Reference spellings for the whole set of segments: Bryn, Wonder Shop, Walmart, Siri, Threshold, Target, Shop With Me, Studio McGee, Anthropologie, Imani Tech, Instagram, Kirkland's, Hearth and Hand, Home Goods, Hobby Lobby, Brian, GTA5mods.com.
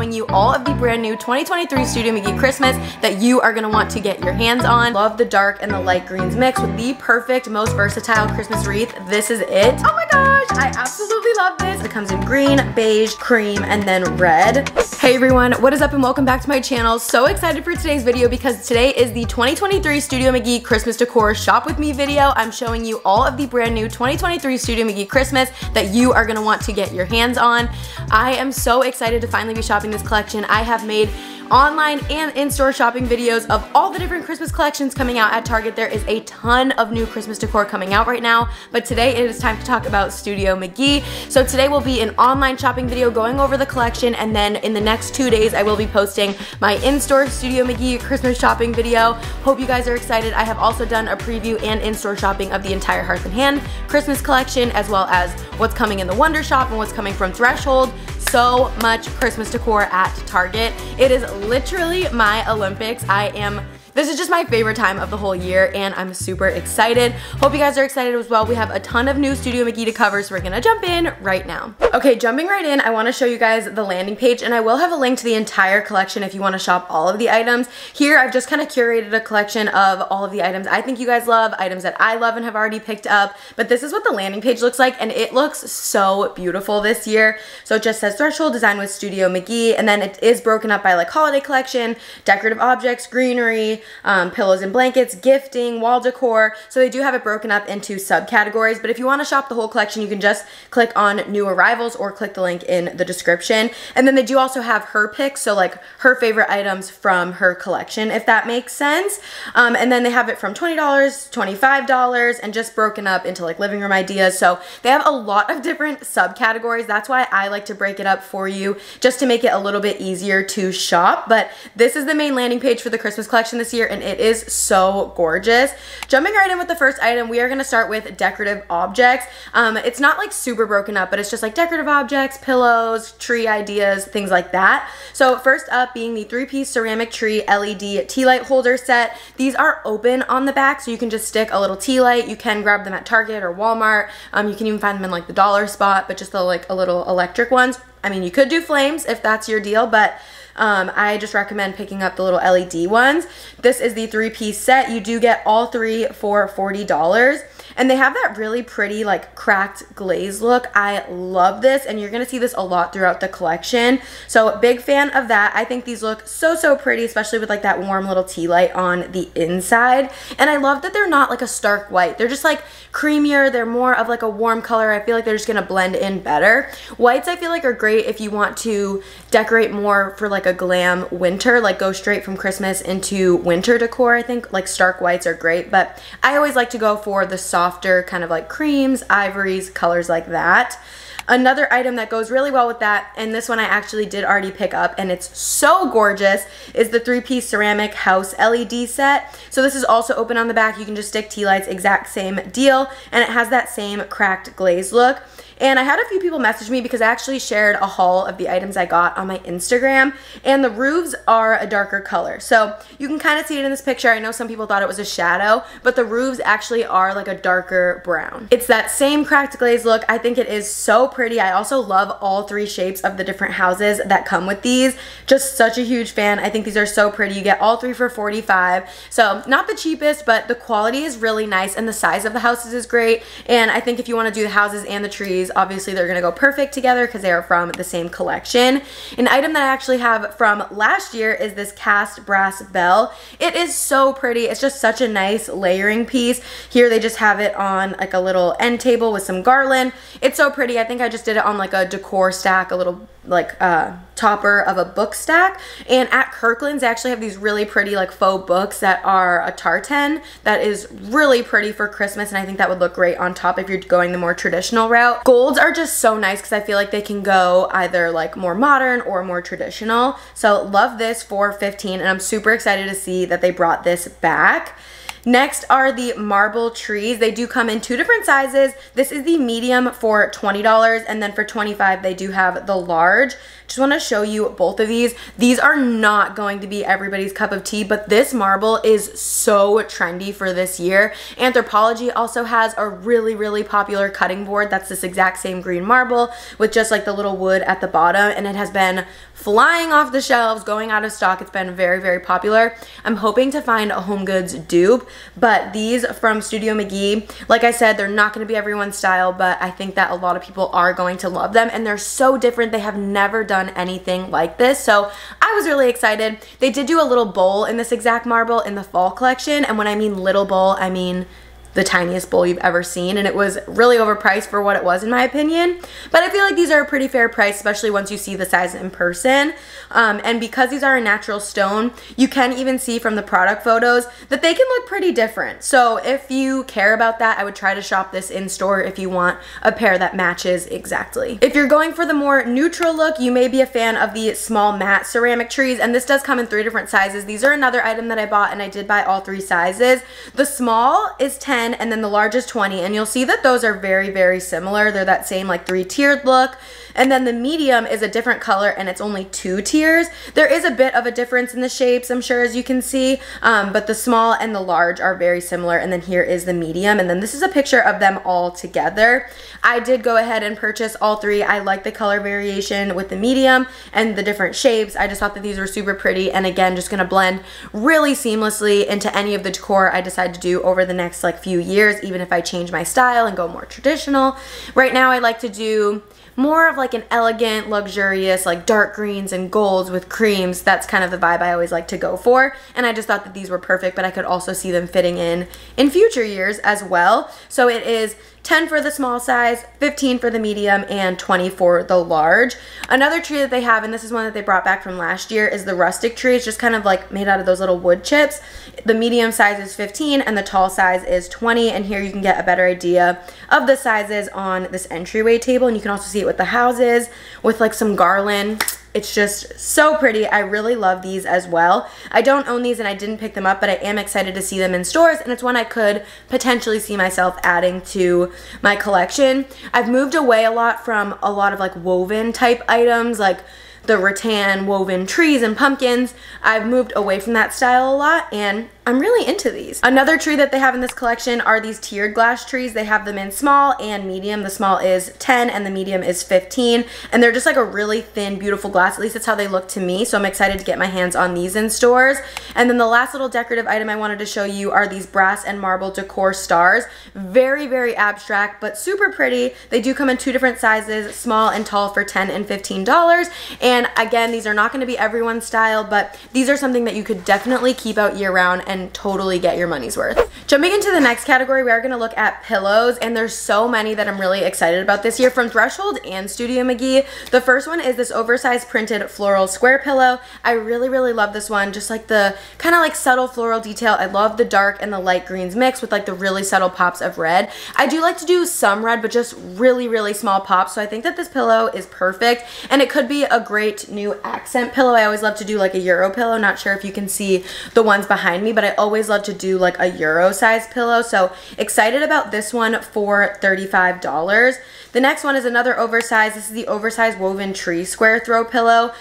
showing you all of the brand new 2023 Studio McGee Christmas that you are gonna want to get your hands on. Love the dark and the light greens mix with the perfect, most versatile Christmas wreath. This is it. Oh my gosh, I absolutely love this. It comes in green, beige, cream, and then red. Hey everyone, what is up and welcome back to my channel. So excited for today's video because today is the 2023 Studio McGee Christmas Decor Shop With Me video. I'm showing you all of the brand new 2023 Studio McGee Christmas that you are gonna want to get your hands on. I am so excited to finally be shopping this collection. I have made online and in-store shopping videos of all the different Christmas collections coming out at Target. There is a ton of new Christmas decor coming out right now, but today it is time to talk about Studio McGee. So today will be an online shopping video going over the collection, and then in the next 2 days I will be posting my in-store Studio McGee Christmas shopping video. Hope you guys are excited. I have also done a preview and in-store shopping of the entire Hearth and Hand Christmas collection, as well as what's coming in the Wonder Shop and what's coming from Threshold. So much Christmas decor at Target. It is literally my Olympics. This is just my favorite time of the whole year, and I'm super excited. Hope you guys are excited as well. We have a ton of new Studio McGee to cover, so we're gonna jump in right now. Okay, jumping right in, I wanna show you guys the landing page, and I will have a link to the entire collection if you wanna shop all of the items. Here, I've just kinda curated a collection of all of the items I think you guys love, items that I love and have already picked up, but this is what the landing page looks like, and it looks so beautiful this year. So it just says Threshold, designed with Studio McGee, and then it is broken up by like holiday collection, decorative objects, greenery, pillows and blankets, gifting, wall decor. So they do have it broken up into subcategories, but if you want to shop the whole collection, you can just click on new arrivals or click the link in the description. And then they do also have her picks, so like her favorite items from her collection, if that makes sense. And then they have it from $20, $25, and just broken up into like living room ideas. So they have a lot of different subcategories. That's why I like to break it up for you, just to make it a little bit easier to shop. But this is the main landing page for the Christmas collection this year, and it is so gorgeous. Jumping right in with the first item, we are going to start with decorative objects. It's not like super broken up, but it's just like decorative objects, pillows, tree ideas, things like that. So first up being the 3-piece ceramic tree LED tea light holder set. These are open on the back, so you can just stick a little tea light. You can grab them at Target or Walmart. You can even find them in like the dollar spot, but just the like a little electric ones. I mean, you could do flames if that's your deal, but I just recommend picking up the little LED ones. This is the 3-piece set. You do get all 3 for $40. And they have that really pretty like cracked glaze look. I love this, and you're gonna see this a lot throughout the collection. So big fan of that. I think these look so, so pretty, especially with like that warm little tea light on the inside. And I love that they're not like a stark white. They're just like creamier. They're more of like a warm color. I feel like they're just gonna blend in better. Whites I feel like are great if you want to decorate more for like a glam winter, like go straight from Christmas into winter decor. I think like stark whites are great, but I always like to go for the soft kind of like creams, ivories, colors like that. Another item that goes really well with that, and this one I actually did already pick up and it's so gorgeous, is the 3-piece ceramic house LED set. So this is also open on the back. You can just stick tea lights, exact same deal, and it has that same cracked glaze look. And I had a few people message me because I actually shared a haul of the items I got on my Instagram, and the roofs are a darker color. So you can kind of see it in this picture. I know some people thought it was a shadow, but the roofs actually are like a darker brown. It's that same cracked glaze look. I think it is so pretty. I also love all 3 shapes of the different houses that come with these. Just such a huge fan. I think these are so pretty. You get all 3 for $45. So not the cheapest, but the quality is really nice, and the size of the houses is great. And I think if you want to do the houses and the trees, obviously they're gonna go perfect together because they are from the same collection. An item that I actually have from last year is this cast brass bell. It is so pretty. It's just such a nice layering piece. Here they just have it on like a little end table with some garland. It's so pretty. I think I just did it on like a decor stack, a little like topper of a book stack. And at Kirkland's they actually have these really pretty like faux books that are a tartan that is really pretty for Christmas, and I think that would look great on top if you're going the more traditional route. Golds are just so nice because I feel like they can go either like more modern or more traditional. So love this for $15, and I'm super excited to see that they brought this back. Next are the marble trees. They do come in 2 different sizes. This is the medium for $20, and then for $25 they do have the large. Just want to show you both of these. These are not going to be everybody's cup of tea, but this marble is so trendy for this year. Anthropologie also has a really, really popular cutting board that's this exact same green marble with just like the little wood at the bottom, and it has been flying off the shelves, going out of stock. It's been very, very popular. I'm hoping to find a Home Goods dupe, but these from Studio McGee, like I said, they're not going to be everyone's style, but I think that a lot of people are going to love them, and they're so different. They have never done anything like this, so I was really excited. They did do a little bowl in this exact marble in the fall collection, and when I mean little bowl, I mean the tiniest bowl you've ever seen, and it was really overpriced for what it was in my opinion, but I feel like these are a pretty fair price, especially once you see the size in person, and because these are a natural stone, you can even see from the product photos that they can look pretty different. So if you care about that, I would try to shop this in store if you want a pair that matches exactly. If you're going for the more neutral look, you may be a fan of the small matte ceramic trees, and this does come in 3 different sizes. These are another item that I bought, and I did buy all 3 sizes. The small is 10, and then the large is 20, and you'll see that those are very, very similar. They're that same like 3-tiered look, and then the medium is a different color and it's only 2 tiers. There is a bit of a difference in the shapes, I'm sure, as you can see, but the small and the large are very similar, and then here is the medium, and then this is a picture of them all together. I did go ahead and purchase all 3. I like the color variation with the medium and the different shapes. I just thought that these were super pretty, and again, just gonna blend really seamlessly into any of the decor I decide to do over the next like few years, even if I change my style and go more traditional. Right now I like to do more of like an elegant, luxurious, like dark greens and golds with creams. That's kind of the vibe I always like to go for, and I just thought that these were perfect, but I could also see them fitting in future years as well. So it is 10 for the small size, 15 for the medium, and 20 for the large. Another tree that they have, and this is one that they brought back from last year, is the rustic tree. It's just kind of like made out of those little wood chips. The medium size is 15 and the tall size is 20, and here you can get a better idea of the sizes on this entryway table, and you can also see it with the houses with like some garland. It's just so pretty. I really love these as well. I don't own these and I didn't pick them up, but I am excited to see them in stores, and it's one I could potentially see myself adding to my collection. I've moved away a lot from a lot of like woven type items, like the rattan woven trees and pumpkins. I've moved away from that style a lot, and I'm really into these. Another tree that they have in this collection are these tiered glass trees. They have them in small and medium. The small is 10 and the medium is 15, and they're just like a really thin, beautiful glass. At least that's how they look to me, so I'm excited to get my hands on these in stores. And then the last little decorative item I wanted to show you are these brass and marble decor stars. Very, very abstract, but super pretty. They do come in 2 different sizes, small and tall, for $10 and $15. And again, these are not going to be everyone's style, but these are something that you could definitely keep out year round and totally get your money's worth. Jumping into the next category, we are going to look at pillows, and there's so many that I'm really excited about this year from Threshold and Studio McGee. The first one is this oversized printed floral square pillow. I really, really love this one. Just like the kind of like subtle floral detail. I love the dark and the light greens mix with like the really subtle pops of red. I do like to do some red, but just really, really small pops, so I think that this pillow is perfect, and it could be a great new accent pillow. I always love to do like a Euro pillow. Not sure if you can see the ones behind me, but I always love to do like a Euro size pillow, so excited about this one for $35. The next one is another oversized. This is the oversized woven tree square throw pillow.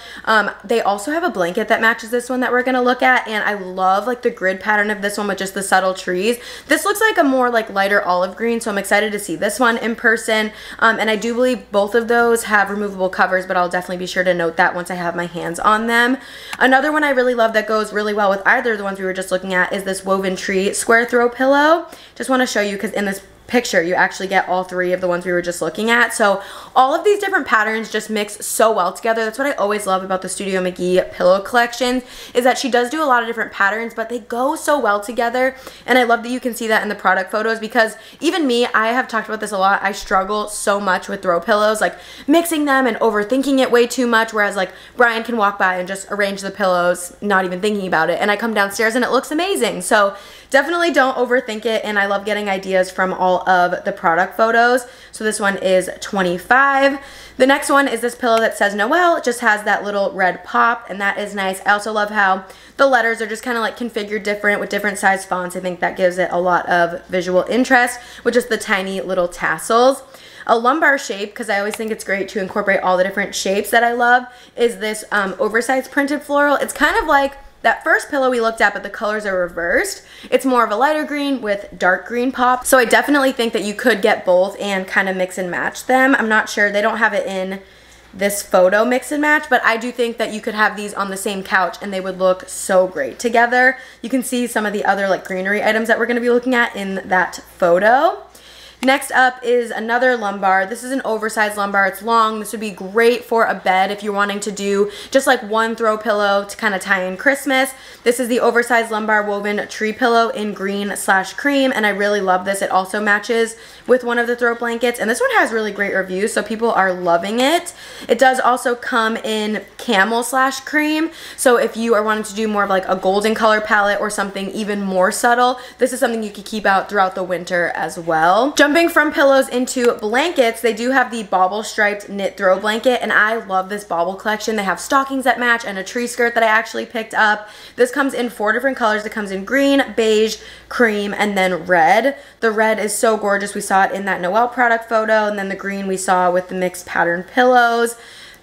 They also have a blanket that matches this one that we're gonna look at, and I love like the grid pattern of this one with just the subtle trees. This looks like a more like lighter olive green, so I'm excited to see this one in person, and I do believe both of those have removable covers, but I'll definitely be sure to note that once I have my hands on them. Another one I really love that goes really well with either of the ones we were just looking at is this woven tree square throw pillow. Just want to show you because in this picture you actually get all 3 of the ones we were just looking at, so all of these different patterns just mix so well together. That's what I always love about the Studio McGee pillow collection, is that she does do a lot of different patterns, but they go so well together, and I love that you can see that in the product photos, because even me, I have talked about this a lot, I struggle so much with throw pillows, like mixing them and overthinking it way too much, whereas like Brian can walk by and just arrange the pillows not even thinking about it, and I come downstairs and it looks amazing. So definitely don't overthink it, and I love getting ideas from all of the product photos. So this one is $25. The next one is this pillow that says Noel. It just has that little red pop, and that is nice. I also love how the letters are just kind of like configured different with different size fonts. I think that gives it a lot of visual interest with just the tiny little tassels. A lumbar shape, because I always think it's great to incorporate all the different shapes that I love, is this oversized printed floral. It's kind of like that first pillow we looked at, but the colors are reversed. It's more of a lighter green with dark green pop. So I definitely think that you could get both and kind of mix and match them. I'm not sure. They don't have it in this photo mix and match, but I do think that you could have these on the same couch and they would look so great together. You can see some of the other like greenery items that we're going to be looking at in that photo. Next up is another lumbar. This is an oversized lumbar. It's long. This would be great for a bed if you're wanting to do just like one throw pillow to kind of tie in Christmas. This is the oversized lumbar woven tree pillow in green/cream, and I really love this. It also matches with one of the throw blankets, and this one has really great reviews, so people are loving it. It does also come in camel/cream, so if you are wanting to do more of like a golden color palette or something even more subtle, this is something you could keep out throughout the winter as well. Jumping from pillows into blankets, they do have the bobble striped knit throw blanket, and I love this bobble collection. They have stockings that match and a tree skirt that I actually picked up. This comes in 4 different colors. It comes in green, beige, cream, and then red. The red is so gorgeous. We saw it in that Noel product photo, and then the green we saw with the mixed pattern pillows.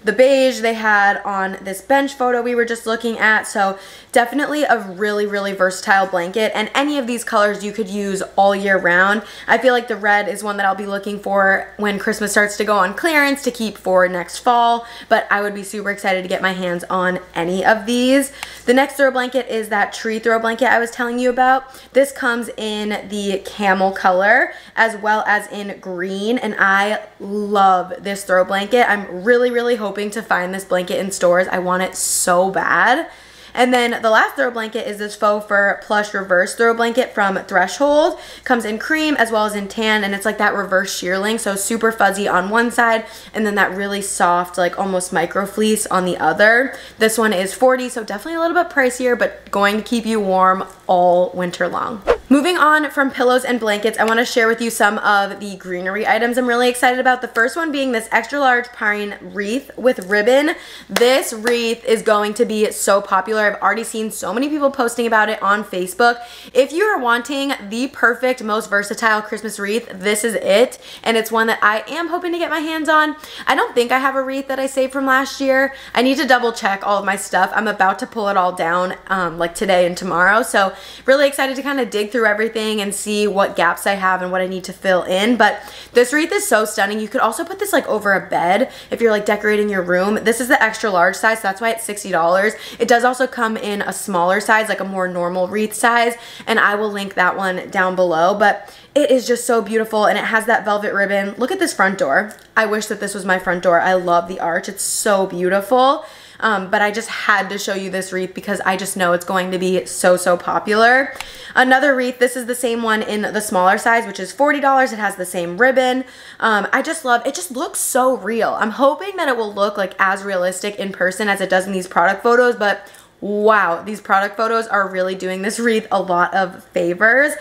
The beige they had on this bench photo we were just looking at, so definitely a really, really versatile blanket, and any of these colors you could use all year round. I feel like the red is one that I'll be looking for when Christmas starts to go on clearance to keep for next fall, but I would be super excited to get my hands on any of these. The next throw blanket is that tree throw blanket I was telling you about. This comes in the camel color as well as in green, and I love this throw blanket. I'm really, really hoping to find this blanket in stores. I want it so bad. And then the last throw blanket is this faux fur plush reverse throw blanket from Threshold. Comes in cream as well as in tan, and it's like that reverse shearling, so super fuzzy on one side and then that really soft like almost micro fleece on the other. This one is $40, so definitely a little bit pricier, but going to keep you warm all winter long. Moving on from pillows and blankets, I want to share with you some of the greenery items I'm really excited about. The first one being this extra large pine wreath with ribbon. This wreath is going to be so popular. I've already seen so many people posting about it on Facebook. If you are wanting the perfect, most versatile Christmas wreath, this is it. And it's one that I am hoping to get my hands on. I don't think I have a wreath that I saved from last year. I need to double check all of my stuff. I'm about to pull it all down like today and tomorrow. So really excited to kind of dig through everything and see what gaps I have and what I need to fill in. But this wreath is so stunning. You could also put this like over a bed if you're like decorating your room. This is the extra large size, so that's why it's $60. It does also come in a smaller size, like a more normal wreath size, and I will link that one down below. But it is just so beautiful, and it has that velvet ribbon. Look at this front door. I wish that this was my front door. I love the arch. It's so beautiful. But I just had to show you this wreath because I just know it's going to be so, so popular. Another wreath, this is the same one in the smaller size, which is $40. It has the same ribbon. I just love, it just looks so real. I'm hoping that it will look like as realistic in person as it does in these product photos, but wow, these product photos are really doing this wreath a lot of favors.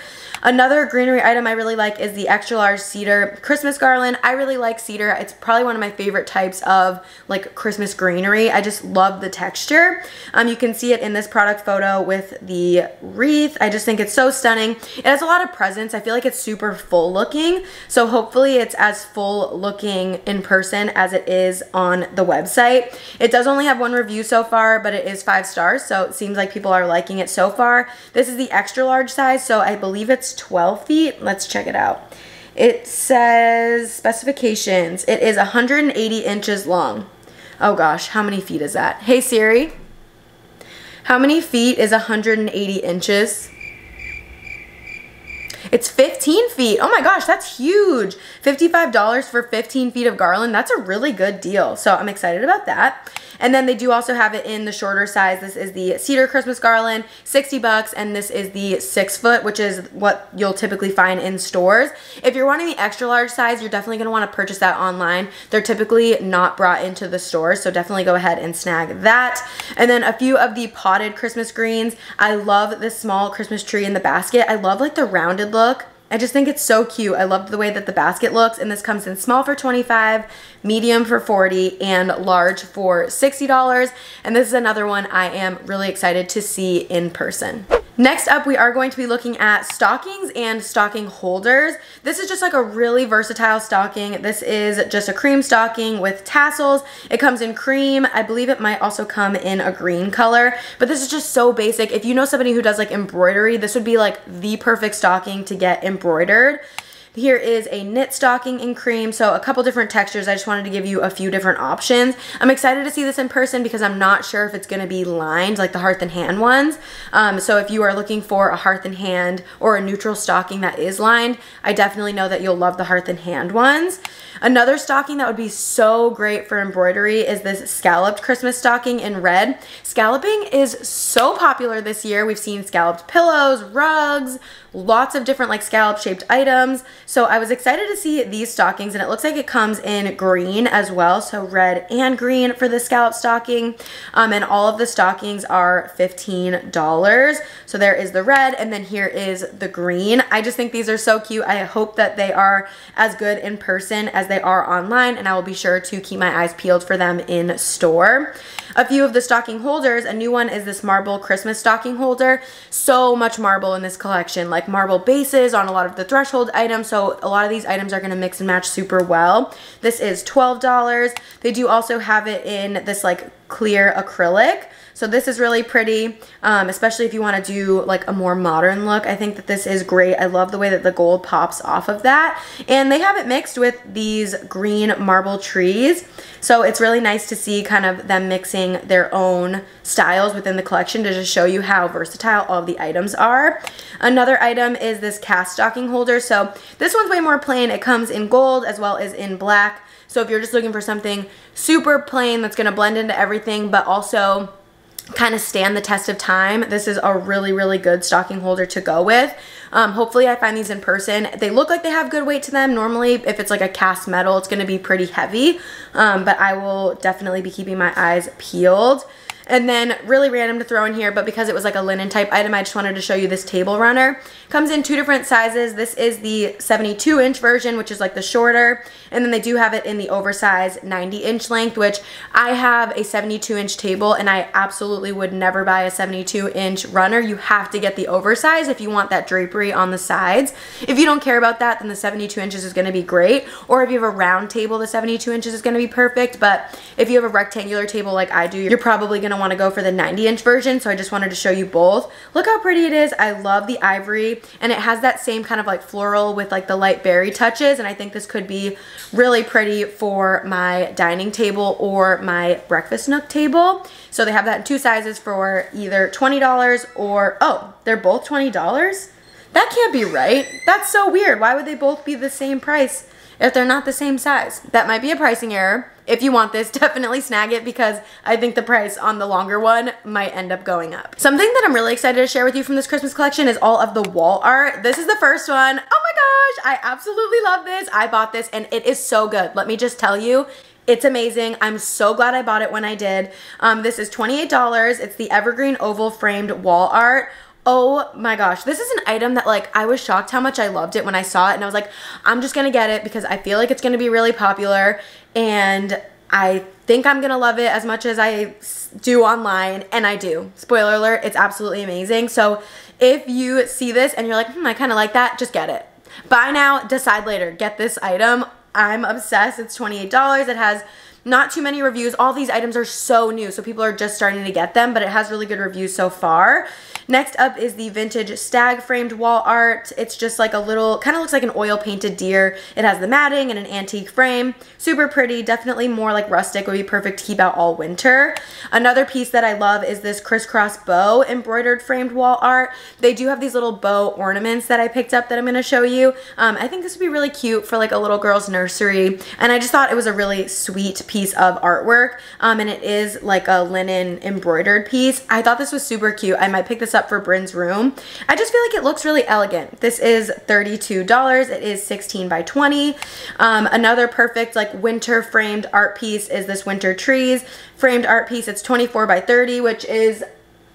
Another greenery item I really like is the extra large cedar Christmas garland. I really like cedar. It's probably one of my favorite types of like Christmas greenery. I just love the texture. You can see it in this product photo with the wreath. I just think it's so stunning. It has a lot of presence. I feel like it's super full looking. So hopefully it's as full looking in person as it is on the website. It does only have one review so far, but it is 5 stars. So it seems like people are liking it so far. This is the extra large size, so I believe it's 12 feet. Let's check it out. It says specifications. It is 180 inches long. Oh gosh, how many feet is that? Hey Siri, how many feet is 180 inches? It's 15 feet. Oh my gosh, that's huge. $55 for 15 feet of garland. That's a really good deal. So I'm excited about that. And then they do also have it in the shorter size. This is the cedar Christmas garland, $60, and this is the 6-foot, which is what you'll typically find in stores. If you're wanting the extra large size, you're definitely going to want to purchase that online. They're typically not brought into the store, so definitely go ahead and snag that. And then a few of the potted Christmas greens. I love this small Christmas tree in the basket. I love like the rounded look. I just think it's so cute. I love the way that the basket looks, and this comes in small for $25, medium for $40, and large for $60. And this is another one I am really excited to see in person. Next up, we are going to be looking at stockings and stocking holders. This is just like a really versatile stocking. This is just a cream stocking with tassels. It comes in cream. I believe it might also come in a green color, but this is just so basic. If you know somebody who does like embroidery, this would be like the perfect stocking to get embroidered. Here is a knit stocking in cream, so a couple different textures. I just wanted to give you a few different options. I'm excited to see this in person because I'm not sure if it's gonna be lined like the Hearth and Hand ones. So if you are looking for a Hearth and Hand or a neutral stocking that is lined, I definitely know that you'll love the Hearth and Hand ones. Another stocking that would be so great for embroidery is this scalloped Christmas stocking in red. Scalloping is so popular this year. We've seen scalloped pillows, rugs, lots of different like scallop shaped items. So I was excited to see these stockings, and it looks like it comes in green as well. So red and green for the scallop stocking. And all of the stockings are $15. So there is the red, and then here is the green. I just think these are so cute. I hope that they are as good in person as they are online, and I will be sure to keep my eyes peeled for them in store. A few of the stocking holders, a new one is this marble Christmas stocking holder. So much marble in this collection, like marble bases on a lot of the Threshold items. So a lot of these items are gonna mix and match super well. This is $12. They do also have it in this like clear acrylic. So this is really pretty, especially if you wanna do like a more modern look. I think that this is great. I love the way that the gold pops off of that. And they have it mixed with these green marble trees. So it's really nice to see kind of them mixing their own styles within the collection to just show you how versatile all the items are. Another item is this cast stocking holder. So this one's way more plain. It comes in gold as well as in black. So if you're just looking for something super plain that's gonna blend into everything, but also kind of stand the test of time, this is a really, really good stocking holder to go with. Hopefully I find these in person. They look like they have good weight to them. Normally, if it's like a cast metal, it's gonna be pretty heavy, but I will definitely be keeping my eyes peeled. And then really random to throw in here, but because it was like a linen type item, I just wanted to show you this table runner. Comes in two different sizes. This is the 72-inch version, which is like the shorter. And then they do have it in the oversized 90-inch length, which I have a 72-inch table, and I absolutely would never buy a 72-inch runner. You have to get the oversized if you want that drapery on the sides. If you don't care about that, then the 72 inches is gonna be great. Or if you have a round table, the 72 inches is gonna be perfect. But if you have a rectangular table like I do, you're probably gonna want to go for the 90-inch version. So I just wanted to show you both. Look how pretty it is. I love the ivory, and it has that same kind of like floral with like the light berry touches, and I think this could be really pretty for my dining table or my breakfast nook table. So they have that in two sizes for either $20 or, oh, they're both $20? That can't be right. That's so weird. Why would they both be the same price if they're not the same size? That might be a pricing error. If you want this, definitely snag it, because I think the price on the longer one might end up going up. Something that I'm really excited to share with you from this Christmas collection is all of the wall art. This is the first one. Oh my gosh, I absolutely love this. I bought this and it is so good. Let me just tell you, it's amazing. I'm so glad I bought it when I did. This is $28. It's the evergreen oval framed wall art. Oh my gosh, this is an item that like I was shocked how much I loved it when I saw it, and I was like, I'm just gonna get it because I feel like it's gonna be really popular, and I think I'm gonna love it as much as I do online, and I do. Spoiler alert, it's absolutely amazing. So if you see this and you're like, I kinda like that, just get it. Buy now, decide later, get this item. I'm obsessed. It's $28, it has not too many reviews. All these items are so new, so people are just starting to get them, but it has really good reviews so far. Next up is the vintage stag framed wall art. It's just like a little, kind of looks like an oil painted deer. It has the matting and an antique frame. Super pretty, definitely more like rustic, would be perfect to keep out all winter. Another piece that I love is this crisscross bow embroidered framed wall art. They do have these little bow ornaments that I picked up that I'm gonna show you. I think this would be really cute for like a little girl's nursery, and I just thought it was a really sweet piece of artwork, and it is like a linen embroidered piece. I thought this was super cute. I might pick this up for Bryn's room. I just feel like it looks really elegant. This is $32. It is 16 by 20. Another perfect like winter framed art piece is this winter trees framed art piece. It's 24 by 30, which is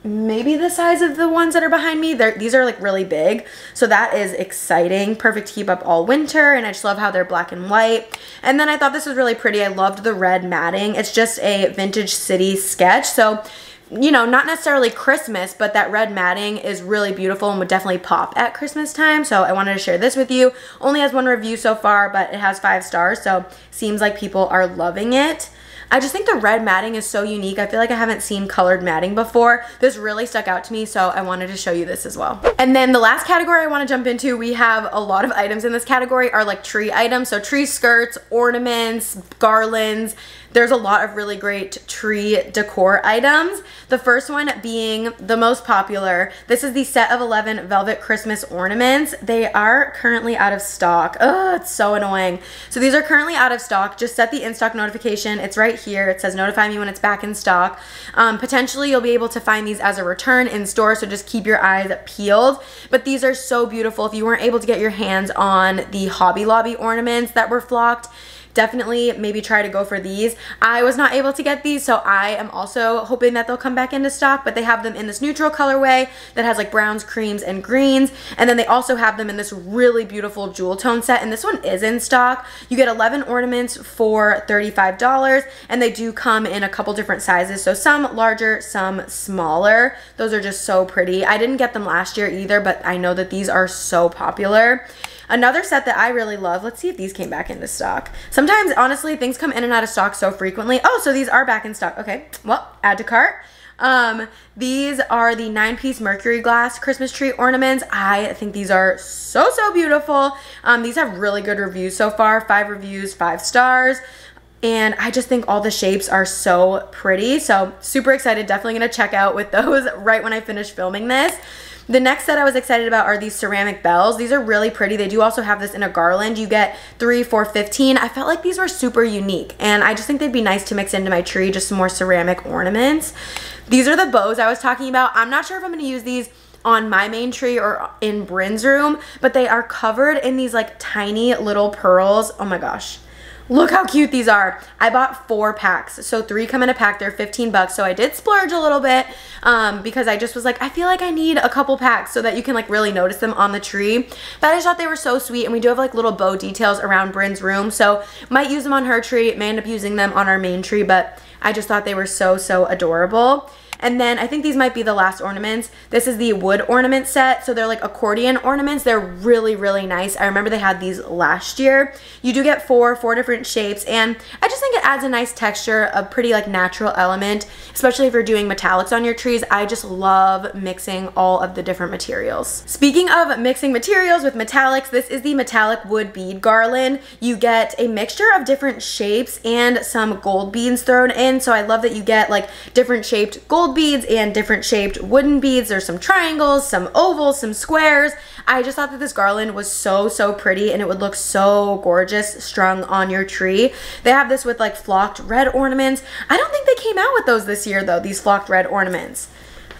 maybe the size of the ones that are behind me. These are like really big, so that is exciting. Perfect to keep up all winter, and I just love how they're black and white. And then I thought this was really pretty. I loved the red matting. It's just a vintage city sketch, so you know, not necessarily Christmas, but that red matting is really beautiful and would definitely pop at Christmas time. So I wanted to share this with you. Only has one review so far, but it has 5 stars, so seems like people are loving it. I just think the red matting is so unique. I feel like I haven't seen colored matting before. This really stuck out to me, so I wanted to show you this as well. And then the last category I want to jump into, we have a lot of items in this category are like tree items. So tree skirts, ornaments, garlands. There's a lot of really great tree decor items. The first one being the most popular. This is the set of 11 velvet Christmas ornaments. They are currently out of stock. Oh, it's so annoying. So these are currently out of stock. Just set the in-stock notification. It's right here. It says notify me when it's back in stock. Potentially you'll be able to find these as a return in store, so just keep your eyes peeled. But these are so beautiful. If you weren't able to get your hands on the Hobby Lobby ornaments that were flocked, definitely maybe try to go for these. I was not able to get these, so I am also hoping that they'll come back into stock, but they have them in this neutral colorway that has like browns, creams, and greens, and then they also have them in this really beautiful jewel tone set, and this one is in stock. You get 11 ornaments for $35, and they do come in a couple different sizes, so some larger, some smaller. Those are just so pretty. I didn't get them last year either, but I know that these are so popular. Another set that I really love, let's see if these came back into stock. Sometimes, honestly, things come in and out of stock so frequently. Oh, so these are back in stock. Okay, well, add to cart. These are the 9-piece mercury glass Christmas tree ornaments. I think these are so, so beautiful. These have really good reviews so far. 5 reviews, 5 stars. And I just think all the shapes are so pretty. So super excited. Definitely going to check out with those right when I finish filming this. The next set I was excited about are these ceramic bells. These are really pretty. They do also have this in a garland. You get 3 for $15. I felt like these were super unique, and I just think they'd be nice to mix into my tree, just some more ceramic ornaments. These are the bows I was talking about. I'm not sure if I'm going to use these on my main tree or in Bryn's room, but they are covered in these like tiny little pearls. Oh my gosh. Look how cute these are. I bought 4 packs, so 3 come in a pack. They're 15 bucks, so I did splurge a little bit because I just was like, I feel like I need a couple packs so that you can like really notice them on the tree. But I just thought they were so sweet, and we do have like little bow details around Bryn's room, so might use them on her tree, may end up using them on our main tree, but I just thought they were so, so adorable. And then I think these might be the last ornaments. This is the wood ornament set. So they're like accordion ornaments. They're really, really nice. I remember they had these last year. You do get four different shapes. And I just think it adds a nice texture, a pretty like natural element, especially if you're doing metallics on your trees. I just love mixing all of the different materials. Speaking of mixing materials with metallics, this is the metallic wood bead garland. You get a mixture of different shapes and some gold beads thrown in. So I love that you get like different shaped gold beads and different shaped wooden beads. There's some triangles, some ovals, some squares. I just thought that this garland was so, so pretty, and it would look so gorgeous strung on your tree. They have this with like flocked red ornaments. I don't think they came out with those this year though, these flocked red ornaments.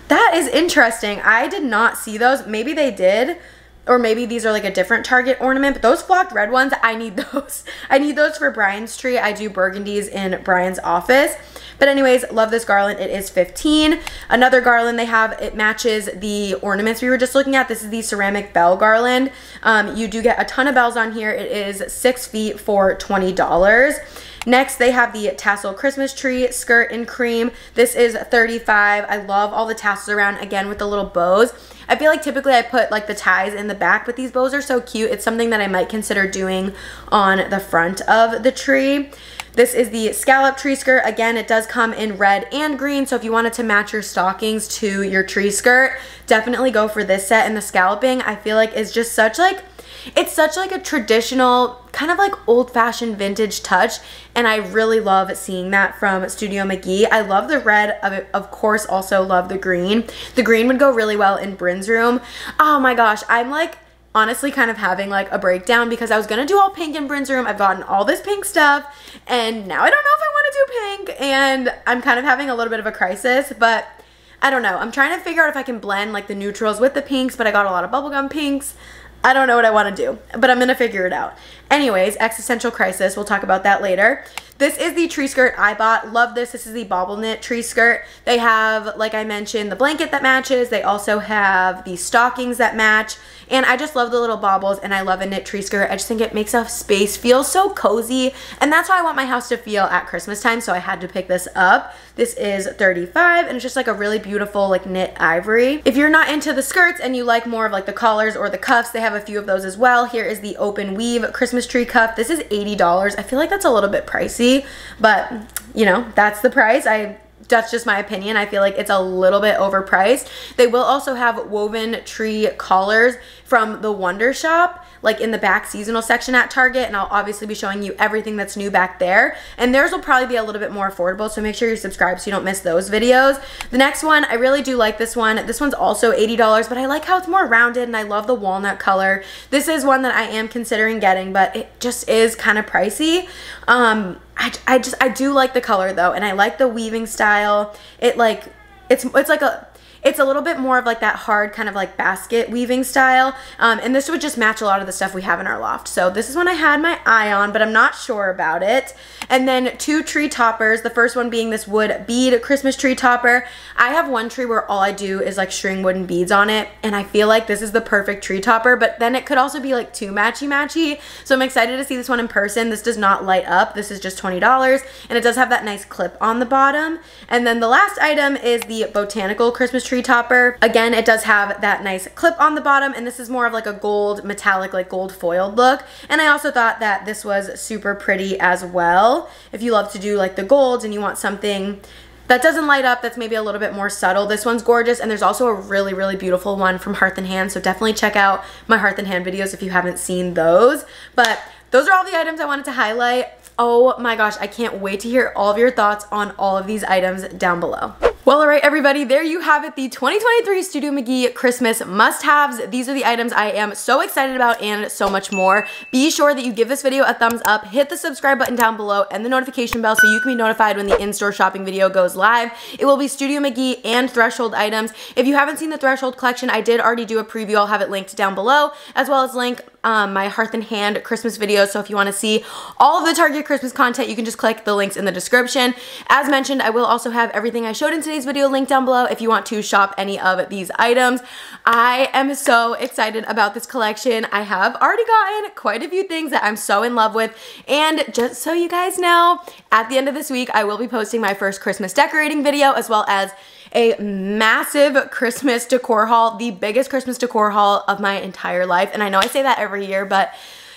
That is interesting. I did not see those. Maybe they did. Or maybe these are like a different Target ornament, but those flocked red ones, I need those. I need those for Brian's tree. I do burgundies in Brian's office. But anyways, love this garland. It is $15. Another garland they have, it matches the ornaments we were just looking at. This is the ceramic bell garland. You do get a ton of bells on here. It is 6 feet for $20. Next, they have the tassel Christmas tree skirt in cream. This is $35. I love all the tassels around, again, with the little bows. I feel like typically I put like the ties in the back, but these bows are so cute. It's something that I might consider doing on the front of the tree. This is the scallop tree skirt. Again, it does come in red and green, so if you wanted to match your stockings to your tree skirt, definitely go for this set. And the scalloping, I feel like, is just such like, it's such like a traditional, kind of like old-fashioned vintage touch, and I really love seeing that from Studio McGee. I love the red of it, of course. Also love the green. The green would go really well in Bryn's room. Oh my gosh, I'm like honestly kind of having like a breakdown because I was gonna do all pink in Bryn's room. I've gotten all this pink stuff, and now I don't know if I want to do pink, and I'm kind of having a little bit of a crisis, but I don't know. I'm trying to figure out if I can blend like the neutrals with the pinks, but I got a lot of bubblegum pinks. I don't know what I want to do, but I'm going to figure it out. Anyways, existential crisis. We'll talk about that later. This is the tree skirt I bought. Love this. This is the bobble knit tree skirt. They have, like I mentioned, the blanket that matches. They also have the stockings that match And I just love the little baubles, and I love a knit tree skirt. I just think it makes a space feel so cozy, and that's how I want my house to feel at Christmas time, so I had to pick this up. This is $35, and it's just like a really beautiful like knit ivory. If you're not into the skirts and you like more of like the collars or the cuffs, they have a few of those as well. Here is the open weave Christmas tree cuff. This is $80. I feel like that's a little bit pricey, but you know, that's the price. That's just my opinion. I feel like it's a little bit overpriced. They will also have woven tree collars from the Wonder Shop, like in the back seasonal section at Target, and I'll obviously be showing you everything that's new back there, and theirs will probably be a little bit more affordable, so make sure you're subscribed so you don't miss those videos. The next one, I really do like this one. This one's also $80, but I like how it's more rounded, and I love the walnut color. This is one that I am considering getting, but it just is kind of pricey. I do like the color though, and I like the weaving style. It's a little bit more of like that hard kind of like basket weaving style, and this would just match a lot of the stuff we have in our loft. So this is one I had my eye on, but I'm not sure about it. And then two tree toppers, the first one being this wood bead Christmas tree topper. I have one tree where all I do is like string wooden beads on it, and I feel like this is the perfect tree topper, but then it could also be like too matchy-matchy, so I'm excited to see this one in person. This does not light up. This is just $20, and it does have that nice clip on the bottom. And then the last item is the botanical Christmas tree topper. Again, it does have that nice clip on the bottom, and this is more of like a gold metallic, like gold foiled look. And I also thought that this was super pretty as well. If you love to do like the golds and you want something that doesn't light up, that's maybe a little bit more subtle, this one's gorgeous. And there's also a really, really beautiful one from Hearth and Hand, so definitely check out my Hearth and Hand videos if you haven't seen those. But those are all the items I wanted to highlight. Oh my gosh, I can't wait to hear all of your thoughts on all of these items down below. Well, all right, everybody, there you have it, the 2023 Studio McGee Christmas must-haves. These are the items I am so excited about and so much more. Be sure that you give this video a thumbs up, hit the subscribe button down below and the notification bell so you can be notified when the in-store shopping video goes live. It will be Studio McGee and Threshold items. If you haven't seen the Threshold collection, I did already do a preview. I'll have it linked down below, as well as link my Hearth and Hand Christmas videos. So if you want to see all of the Target Christmas content, you can just click the links in the description. As mentioned, I will also have everything I showed in today's video linked down below if you want to shop any of these items. I am so excited about this collection. I have already gotten quite a few things that I'm so in love with, and just so you guys know, at the end of this week I will be posting my first Christmas decorating video, as well as a massive Christmas decor haul, the biggest Christmas decor haul of my entire life. And I know I say that every year, but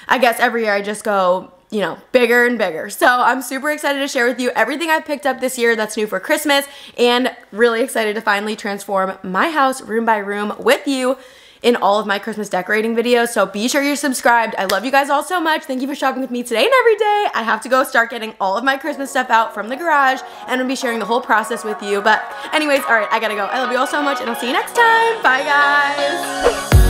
I guess every year I just go, you know, bigger and bigger. So I'm super excited to share with you everything I've picked up this year that's new for Christmas, and really excited to finally transform my house room by room with you in all of my Christmas decorating videos. So be sure you're subscribed. I love you guys all so much. Thank you for shopping with me today and every day. I have to go start getting all of my Christmas stuff out from the garage, and I'm gonna be sharing the whole process with you. But anyways, all right, I gotta go. I love you all so much, and I'll see you next time. Bye, guys.